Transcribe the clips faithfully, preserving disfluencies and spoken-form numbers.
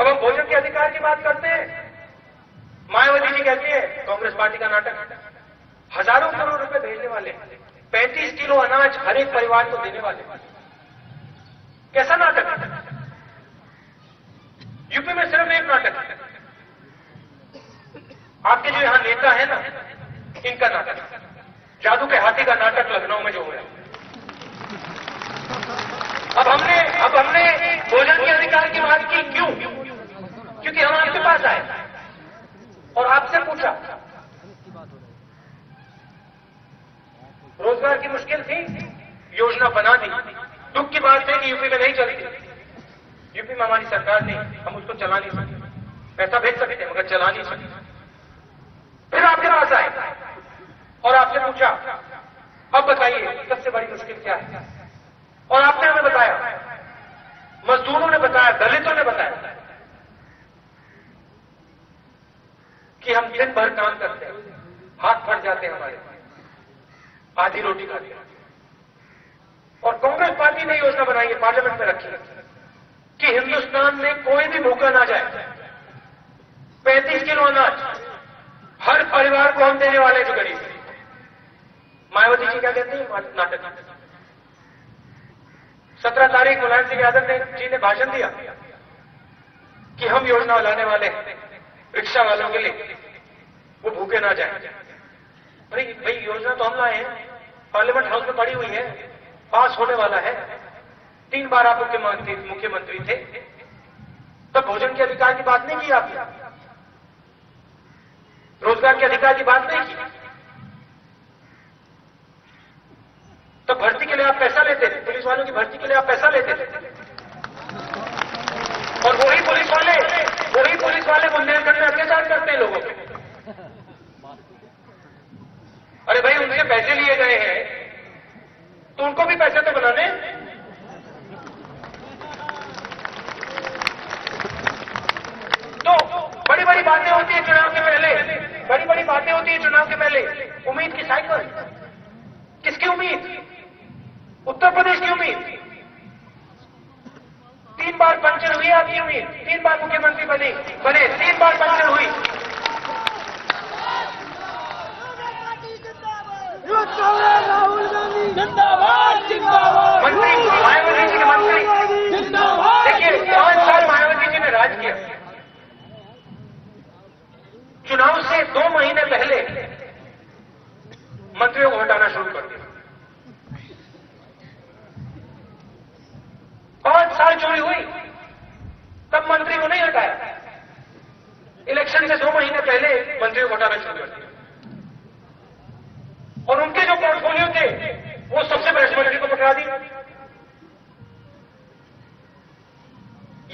अब हम भोजन के अधिकार की बात करते हैं। मायावती जी कहती है कांग्रेस पार्टी का नाटक, हजारों करोड़ रुपए भेजने वाले, पैंतीस किलो अनाज हर एक परिवार को देने वाले, कैसा नाटक? यूपी में सिर्फ एक नाटक, आपके जो यहां नेता है ना, इनका नाटक, जादू के हाथी का नाटक लखनऊ में जो हुआ। अब हमने अब हमने भोजन के अधिकार की बात की क्यों? क्योंकि हम आपके पास आए और आपसे पूछा। रोजगार की मुश्किल थी, योजना बना दी। दुख की बात है कि यूपी में नहीं चलती, यूपी में हमारी सरकार नहीं, हम उसको चला नहीं सकते, पैसा भेज सकते मगर चला नहीं सकते। फिर आपके पास आए और आपसे पूछा अब बताइए सबसे बड़ी मुश्किल क्या है, और आपने हमें बताया, मजदूरों ने बताया, दलितों ने बताया कि हम दिन भर काम करते हैं, हाथ फट जाते हैं हमारे, आधी रोटी खाते हैं। और कांग्रेस पार्टी ने योजना बनाई है, पार्लियामेंट में रखी है कि हिंदुस्तान में कोई भी भूखा ना जाए, पैंतीस किलो अनाज हर परिवार को हम देने वाले जो गरीब हैं। मायावती जी क्या कहती है? नाटक। सत्रह तारीख मुलायम सिंह यादव जी ने भाषण दिया कि हम योजना लाने वाले हैं रिक्शा वालों के लिए, वो भूखे ना जाए। अरे भाई, योजना तो हम लाए हैं, पार्लियामेंट हाउस में पड़ी हुई है, पास होने वाला है, तीन बार आप मुख्यमंत्री थे, तब भोजन के अधिकार की बात नहीं की आपने, रोजगार के अधिकार की बात नहीं की, तब भर्ती के लिए आप पैसा लेते थे, पुलिस वालों की भर्ती के लिए आप पैसा लेते थे, और वही पुलिस वाले वही पुलिस वाले बुंदेलखंड में अत्याचार करते हैं लोगों पे। अरे भाई, उनसे पैसे लिए गए हैं तो उनको भी पैसे तो बनाने। तो बड़ी बड़ी बातें होती है चुनाव के पहले, बड़ी बड़ी बातें होती है चुनाव के पहले। उम्मीद की साइकिल, किसकी उम्मीद? उत्तर प्रदेश की उम्मीद, तीन बार पंचर हुई आपकी उम्मीद, तीन बार मुख्यमंत्री बने बने तीन बार पंचर हुई। राहुल गांधी जिंदाबाद, जिंदाबाद। मंत्री मायावती जी के मंत्री जिंदाबाद। देखिए, पांच साल मायावती जी ने राज किया। चुनाव से दो महीने पहले मंत्रियों को हटाना शुरू कर दिया। पांच साल चोरी हुई, तब मंत्री को नहीं हटाया, इलेक्शन से दो महीने पहले मंत्रियों को हटाना शुरू कर दिया, और उनके जो पोर्टफोलियो थे वो सबसे बड़े मंत्री को पकड़ा दी।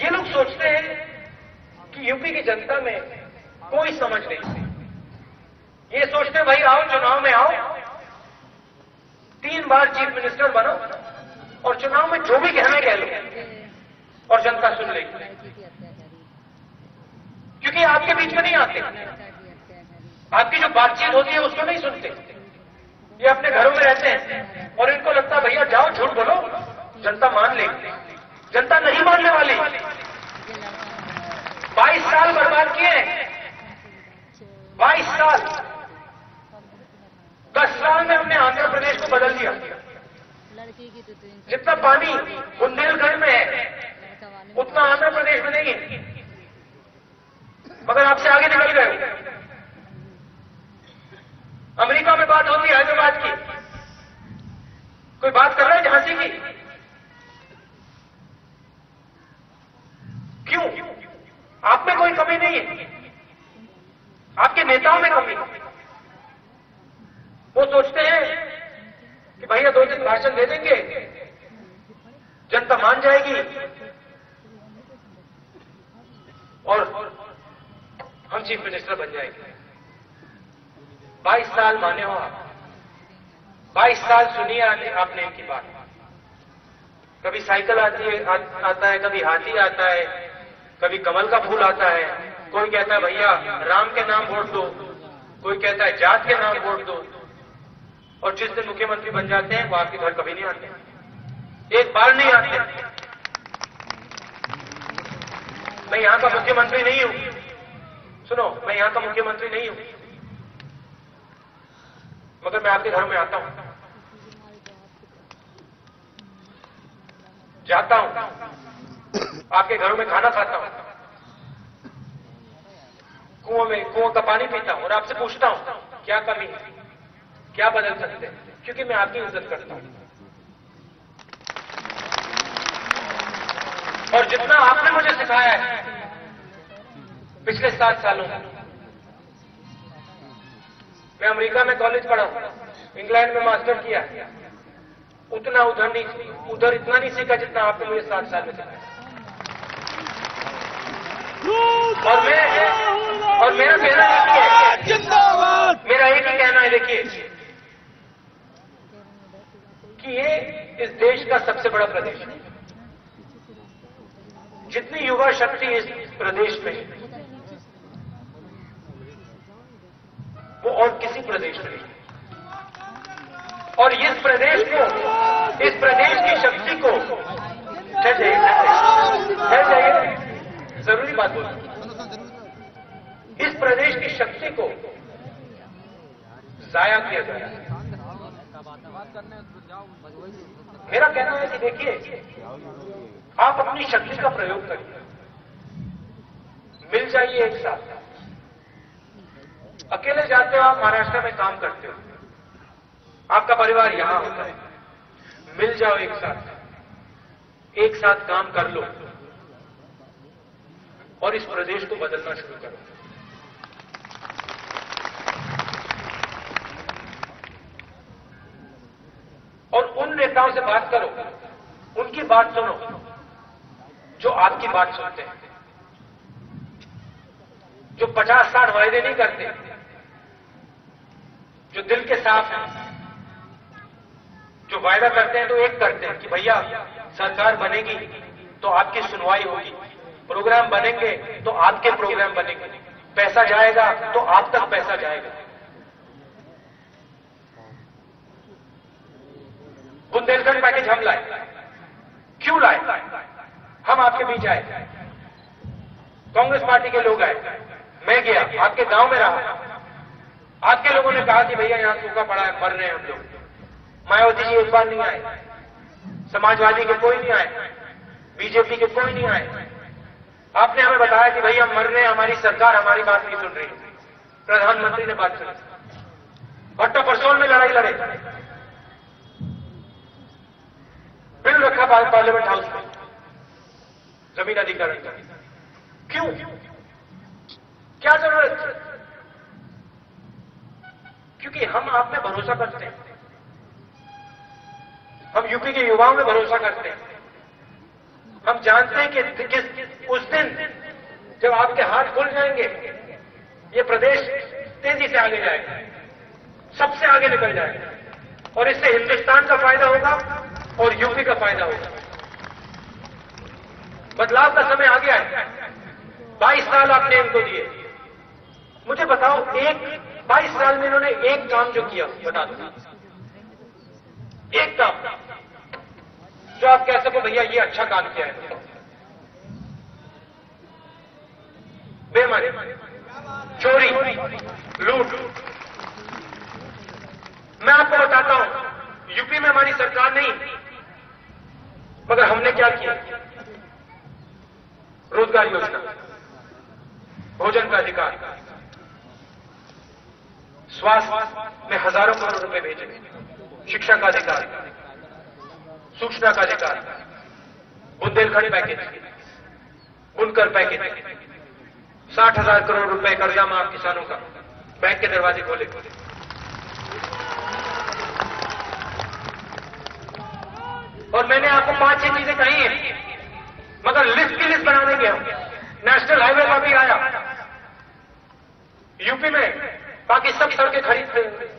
ये लोग सोचते हैं कि यूपी की जनता में कोई समझ नहीं, ये सोचते भाई आओ चुनाव में आओ, तीन बार चीफ मिनिस्टर बनो और चुनाव में जो भी कहना कह लो और जनता सुन लेगी, क्योंकि आपके बीच में नहीं आते, आपकी जो बातचीत होती है उसको नहीं सुनते, ये अपने घरों में रहते हैं और इनको लगता है भैया जाओ झूठ बोलो जनता मान लेगी। जनता नहीं मानने वाली। बाईस साल बर्बाद किए, बाईस साल, दस साल में हमने आंध्र प्रदेश को बदल दिया। जितना पानी बुंदेलखंड में है उतना आंध्र प्रदेश में नहीं है, मगर आपसे आगे निकल गए। अमेरिका में बात होती है हैदराबाद की, कोई बात कर रहा है झांसी की? क्यों? आप में कोई कमी नहीं है, आपके नेताओं में कमी। वो सोचते हैं कि भैया दो दिन भाषण दे देंगे जनता मान जाएगी और हम चीफ मिनिस्टर बन जाएंगे। बाईस साल माने हो आप, बाईस साल सुनिए आपने इनकी बात। कभी साइकिल आती है आ, आता है, कभी हाथी आता है, कभी कमल का फूल आता है, कोई कहता है भैया राम के नाम वोट दो, कोई कहता है जात के नाम वोट दो, और जिस दिन मुख्यमंत्री बन जाते हैं वो आपके घर कभी नहीं आते, एक बार नहीं आते। मैं यहां का मुख्यमंत्री नहीं हूं, सुनो मैं यहां का मुख्यमंत्री नहीं हूं, मगर मैं आपके घर में आता हूं, जाता हूं, आपके घरों में खाना खाता हूं, कुओं में कुओं का पानी पीता हूं और आपसे पूछता हूं क्या कमी है, क्या बदल सकते हैं, क्योंकि मैं आपकी इज्जत करता हूं। और जितना आपने मुझे सिखाया है पिछले सात सालों में, मैं अमेरिका में कॉलेज पढ़ा, इंग्लैंड में मास्टर किया, उतना उधर नहीं उधर इतना नहीं सीखा जितना आपने मुझे सात साल में सिखाया। और मैं और मेरा कहना एक है, मेरा एक ही कहना है, देखिए कि ये इस देश का सबसे बड़ा प्रदेश है। जितनी युवा शक्ति इस प्रदेश में है वो और किसी प्रदेश में नहीं है। और इस प्रदेश को, इस प्रदेश की शक्ति को ठहर जाइए, ठहर जाइए, जरूरी बात बोलिए, इस प्रदेश की शक्ति को जाया किया जाए। मेरा कहना है कि देखिए आप अपनी शक्ति का प्रयोग करिए, मिल जाइए एक साथ। अकेले जाते हो आप, महाराष्ट्र में काम करते हो, आपका परिवार यहां होता है, मिल जाओ एक साथ, एक साथ काम कर लो और इस प्रदेश को बदलना शुरू करो। और उन नेताओं से बात करो, उनकी बात सुनो जो आपकी बात सुनते हैं, जो पचास साठ वायदे नहीं करते, जो दिल के साफ हैं, जो वायदा करते हैं तो एक करते हैं कि भैया सरकार बनेगी तो आपकी सुनवाई होगी, प्रोग्राम बनेंगे तो आपके प्रोग्राम बनेंगे, पैसा जाएगा तो आप तक पैसा जाएगा। बुंदेलखंड पैकेज हम लाए, क्यों लाए? हम आपके बीच आए, कांग्रेस पार्टी के लोग आए, मैं गया आपके गांव में रहा, आपके लोगों ने कहा कि भैया यहां सूखा पड़ा है, मर रहे हैं हम लोग। मायावती जी एक बार नहीं आए, समाजवादी के कोई नहीं आए, बीजेपी के कोई नहीं आए। आपने हमें बताया कि भैया हम मर रहे हैं, हमारी सरकार हमारी बात नहीं सुन रही। प्रधानमंत्री ने बात सुनी, भट्टा परसौल में लड़ाई लड़े, बिल रखा पार्लियामेंट हाउस में जमीन अधिग्रहण का, क्यों? क्या जरूरत? क्योंकि हम आप में भरोसा करते हैं, हम यूपी के युवाओं में भरोसा करते हैं। हम जानते हैं कि किस उस दिन जब आपके हाथ खुल जाएंगे ये प्रदेश तेजी से आगे जाएगा, सबसे आगे निकल जाएगा, और इससे हिंदुस्तान का फायदा होगा और यूपी का फायदा होगा। बदलाव का समय आ गया है। बाईस साल आपने इनको दिए, मुझे बताओ एक बाईस साल में इन्होंने एक काम जो किया बता दो, एक काम जो आप कह सको भैया ये अच्छा काम किया है। बेमानी, चोरी, लूट। मैं आपको बताता हूं यूपी में हमारी सरकार नहीं, मगर हमने क्या किया? रोजगार योजना, भोजन का अधिकार, स्वास्थ्य में हजारों करोड़ रुपए भेजे, शिक्षा का अधिकार, सूचना का अधिकार, बुंदेलखंड पैकेज, बुनकर पैकेज, साठ हजार करोड़ रुपए कर्जा माफ किसानों का, बैंक के दरवाजे खोले। और मैंने आपको पांच छह चीजें कही हैं, मगर लिस्ट की लिस्ट बनाने गए हम। नेशनल हाईवे का भी आया, यूपी में बाकी सब सड़कें खरीद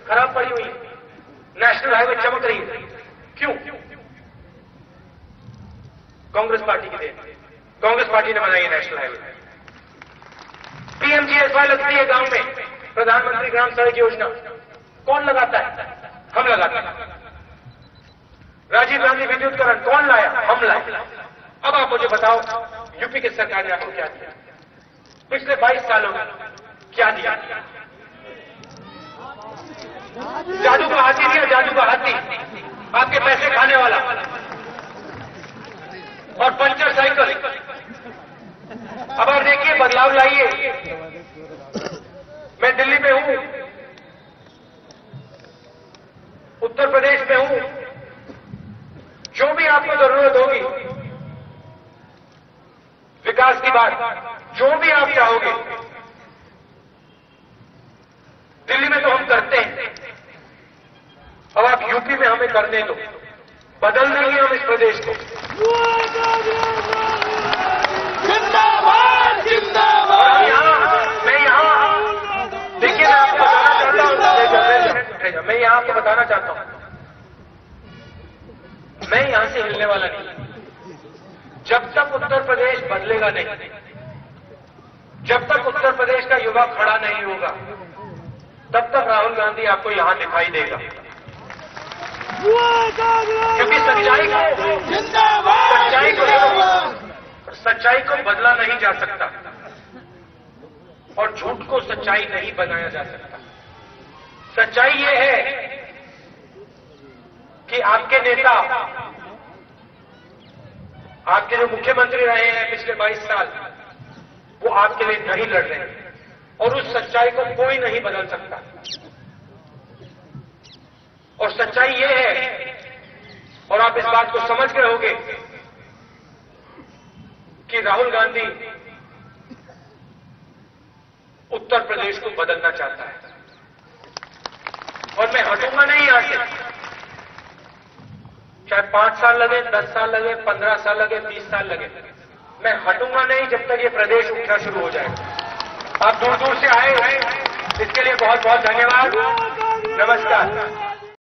खराब पड़ी हुई, नेशनल हाईवे चमक रही है, क्यों? कांग्रेस पार्टी की देन, कांग्रेस पार्टी ने बनाई है नेशनल हाईवे। पीएमजीएसवाई लगती है गांव में, प्रधानमंत्री ग्राम सड़क योजना, कौन लगाता है? हम लगाते हैं। राजीव गांधी विद्युतीकरण कौन लाया? हम लाए। अब आप मुझे बताओ यूपी की सरकार ने आपको क्या दिया? पिछले बाईस सालों में क्या दिया? जादू का हाथी दिया, जादू का हाथी, आपके पैसे खाने वाला, और पंचर साइकिल। अब आप देखिए बदलाव लाइए। मैं दिल्ली में हूं, उत्तर प्रदेश में हूं, जो भी आपको जरूरत होगी विकास की बात, जो भी आप चाहोगे दिल्ली में तो हम करते हैं। अब आप यूपी में हमें करने दो, बदल देंगे हम इस प्रदेश को। जिंदाबाद, जिंदाबाद। यहां मैं यहां देखिए मैं आपको बताना चाहता हूं मैं यहां आपको बताना चाहता हूं मैं यहां से हिलने वाला नहीं जब तक उत्तर प्रदेश बदलेगा नहीं, जब तक उत्तर प्रदेश का युवा खड़ा नहीं होगा तब तक राहुल गांधी आपको यहां दिखाई देगा। क्योंकि सच्चाई को सच्चाई को सच्चाई को बदला नहीं जा सकता और झूठ को सच्चाई नहीं बनाया जा सकता। सच्चाई ये है कि आपके नेता, आपके जो मुख्यमंत्री रहे हैं पिछले बाईस साल, वो आपके लिए नहीं लड़ रहे हैं और उस सच्चाई को कोई नहीं बदल सकता। और सच्चाई ये है, और आप इस बात को समझ गए होंगे, कि राहुल गांधी उत्तर प्रदेश को बदलना चाहता है। और मैं हटूंगा नहीं यहां से, चाहे पांच साल लगे, दस साल लगे, पंद्रह साल लगे, बीस साल लगे, मैं हटूंगा नहीं जब तक ये प्रदेश उठना शुरू हो जाएगा। आप दूर दूर से आए, इसके लिए बहुत बहुत धन्यवाद। नमस्कार।